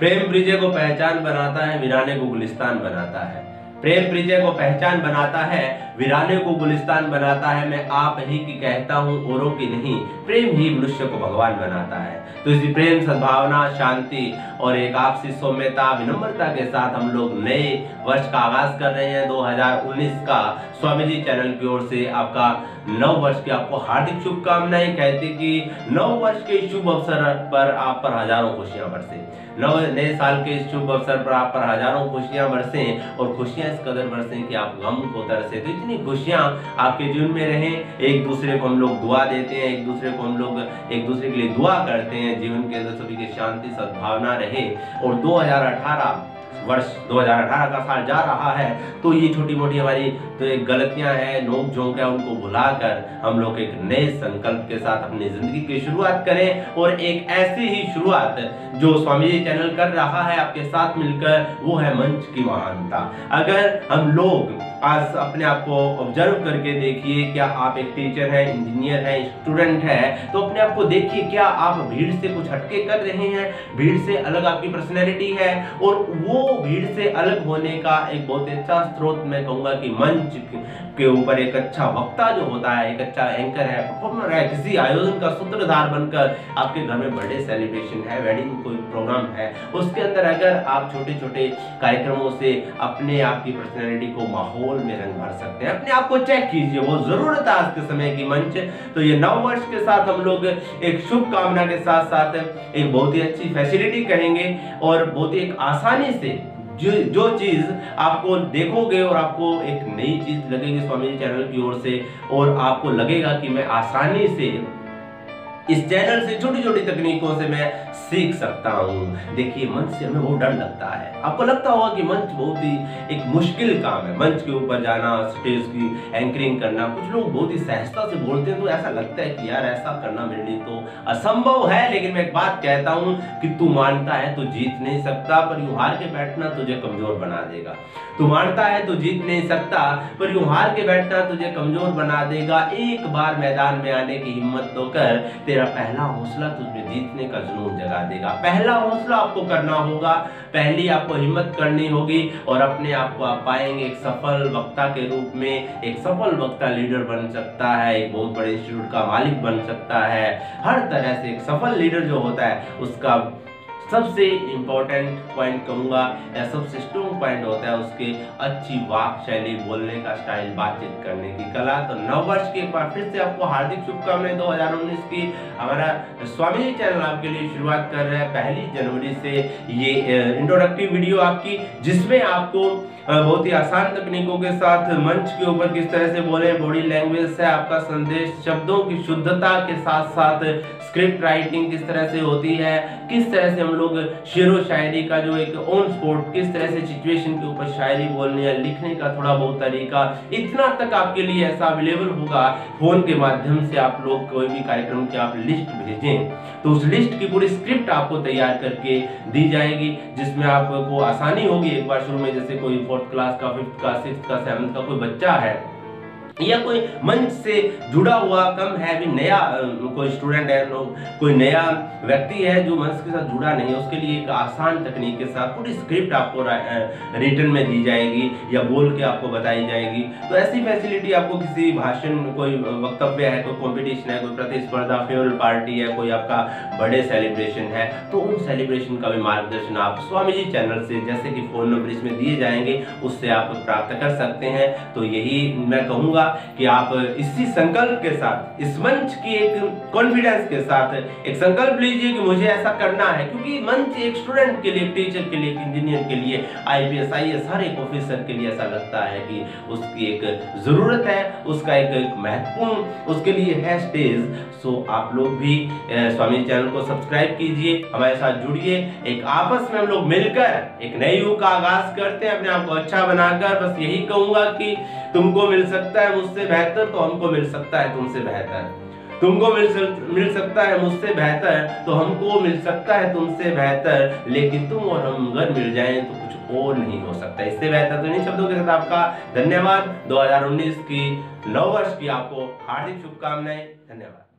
प्रेम परिचय को पहचान बनाता है, वीराने को गुलिस्तान बनाता है। प्रेम परिचय को पहचान बनाता है, वीराने को गुलिस्तान बनाता है। मैं आप ही की कहता हूँ, औरों की नहीं। प्रेम ही मनुष्य को भगवान बनाता है। तो इसी प्रेम, सद्भावना, शांति और एक आपसी सौम्यता, विनम्रता के साथ हम लोग नए वर्ष का आगाज कर रहे हैं 2019 का। स्वामी जी चैनल की ओर से आपका नव वर्ष की आपको हार्दिक शुभकामनाएं। कहते कि नव वर्ष के शुभ अवसर पर आप पर हजारों खुशियां बरसे। नए साल के शुभ अवसर पर आप पर हजारों खुशियां बरसे और खुशियां इस कदर बरसे कि आप गम को तरसे। तो इतनी खुशियां आपके जीवन में रहें। एक दूसरे को हम लोग दुआ देते हैं, एक दूसरे के लिए दुआ करते हैं। जीवन के अंदर सभी की शांति सद्भावना रहे। और 2018 का साल जा रहा है, तो ये छोटी मोटी हमारी तो एक गलतियां हैं, नोक झोंक है, उनको भुलाकर हम लोग एक नए संकल्प के साथ अपनी जिंदगी की शुरुआत करें। और एक ऐसी ही शुरुआत जो स्वामी जी चैनल कर रहा है आपके साथ मिलकर, वो है मंच की महानता। अगर हम लोग आज अपने आप को ऑब्जर्व करके देखिए, क्या आप एक टीचर है, इंजीनियर है, स्टूडेंट है, तो अपने आप को देखिए, क्या आप भीड़ से कुछ हटके कर रहे हैं? भीड़ से अलग आपकी पर्सनैलिटी है, और वो भीड़ से अलग होने का एक बहुत अच्छा स्रोत मैं कहूंगा कि मंच के ऊपर एक अच्छा वक्ता जो होता है, एक अच्छा एंकर है, परफॉर्मर है, किसी आयोजन का सूत्रधार बनकर आपके घर में बर्थडे सेलिब्रेशन है, वेडिंग कोई प्रोग्राम है, उसके अंदर अगर आप छोटे छोटे कार्यक्रमों से अपने आप की पर्सनैलिटी को, माहौल में रंग भर सकते हैं। अपने आप को चेक कीजिए, वो जरूरत है आज के समय की मंच। तो ये नव वर्ष के साथ हम लोग एक शुभकामना के साथ साथ एक बहुत ही अच्छी फैसिलिटी कहेंगे, और बहुत ही एक आसानी से जो चीज आपको देखोगे और आपको एक नई चीज लगेगी स्वामी जी चैनल की ओर से, और आपको लगेगा कि मैं आसानी से इस चैनल से छोटी छोटी तकनीकों से मैं सीख सकता हूँ। देखिए, मंच से हमें वो डर लगता है। आपको लगता होगा कि मंच बहुत ही एक मुश्किल काम है, मंच के ऊपर जाना, स्टेज की एंकरिंग करना। कुछ लोग बहुत ही सहजता से बोलते हैं, तो ऐसा लगता है कि यार ऐसा करना मेरे लिए तो असंभव है। लेकिन मैं एक बात कहता हूँ कि तू मानता है तो जीत नहीं सकता, पर यूं हार के बैठना तुझे कमजोर बना देगा। तू मानता है तो जीत नहीं सकता, पर यूं हार के बैठना तुझे कमजोर बना देगा। एक बार मैदान में आने की हिम्मत तो कर, तेरा पहला हौसला तुझमें जीतने का जुनून जगा देगा। पहला हौसला आपको करना होगा, पहली आपको हिम्मत करनी होगी, और अपने आप को आप पाएंगे एक सफल वक्ता के रूप में। एक सफल वक्ता लीडर बन सकता है, एक बहुत बड़े इंस्टीट्यूट का मालिक बन सकता है। हर तरह से एक सफल लीडर जो होता है, उसका सबसे इम्पोर्टेंट पॉइंट कहूँगा या सबसे स्ट्रॉन्ग पॉइंट होता है उसके अच्छी वाक शैली, बोलने का स्टाइल, बातचीत करने की कला। तो नव वर्ष के एक बार फिर से आपको हार्दिक शुभकामनाएं 2019 की। हमारा स्वामी जी चैनल आपके लिए शुरुआत कर रहा है 1 जनवरी से ये इंट्रोडक्टिव वीडियो आपकी, जिसमें आपको बहुत ही आसान तकनीकों के साथ मंच के ऊपर किस तरह से बोले, बॉडी लैंग्वेज है, आपका संदेश, शब्दों की शुद्धता के साथ साथ स्क्रिप्ट राइटिंग किस तरह से होती है, किस तरह से लोग शेरो शायरी का जो एक ऑन स्पॉट किस तरह से सिचुएशन के ऊपर शायरी बोलने या लिखने का थोड़ा बहुत तरीका, इतना तक आपके लिए ऐसा अवेलेबल होगा। फोन के माध्यम से आप लोग कोई भी कार्यक्रम की आप लिस्ट भेजें, तो उस लिस्ट की पूरी स्क्रिप्ट आपको तैयार करके दी जाएगी, जिसमें आपको आसानी होगी। एक बार शुरू में जैसे कोई 4th क्लास का, 5th का 6th का 7th का कोई बच्चा है, या कोई मंच से जुड़ा हुआ कम है, भी नया कोई स्टूडेंट है, कोई नया व्यक्ति है जो मंच के साथ जुड़ा नहीं है, उसके लिए एक आसान तकनीक के साथ पूरी स्क्रिप्ट आपको रिटर्न में दी जाएगी या बोल के आपको बताई जाएगी। तो ऐसी फैसिलिटी आपको किसी भाषण, कोई वक्तव्य है, कोई कॉम्पिटिशन है, कोई प्रतिस्पर्धा, फेवरल पार्टी है, कोई आपका बर्थडे सेलिब्रेशन है, तो उन सेलिब्रेशन का भी मार्गदर्शन आप स्वामी जी चैनल से, जैसे कि फ़ोन नंबर इसमें दिए जाएंगे, उससे आप प्राप्त कर सकते हैं। तो यही मैं कहूँगा कि आप इसी संकल्प के साथ, इस मंच की एक कॉन्फिडेंस के साथ एक संकल्प लीजिए कि मुझे ऐसा करना है, क्योंकि मंच एक स्टूडेंट के लिए, टीचर के लिए, इंजीनियर के लिए, IPS IAS हर एक ऑफिसर के लिए ऐसा लगता है कि उसकी एक जरूरत है, उसका एक महत्वपूर्ण उसके लिए है स्टेज। सो आप लोग भी स्वामी चैनल को सब्सक्राइब कीजिए, हमारे साथ जुड़िए, एक आपस में हम लोग मिलकर एक नए युग का आगाज करते हैं अपने आप को अच्छा बनाकर। बस यही कहूंगा कि तुमको मिल सकता है मुझसे बेहतर तो हमको मिल सकता है तुमसे बेहतर, तुमको मिल सकता है मुझसे बेहतर तो हमको मिल सकता है तुमसे बेहतर, लेकिन तुम और हम अगर मिल जाएं तो कुछ और नहीं हो सकता इससे बेहतर। तो इन शब्दों के साथ आपका धन्यवाद। 2019 की, नववर्ष की आपको हार्दिक शुभकामनाएं। धन्यवाद।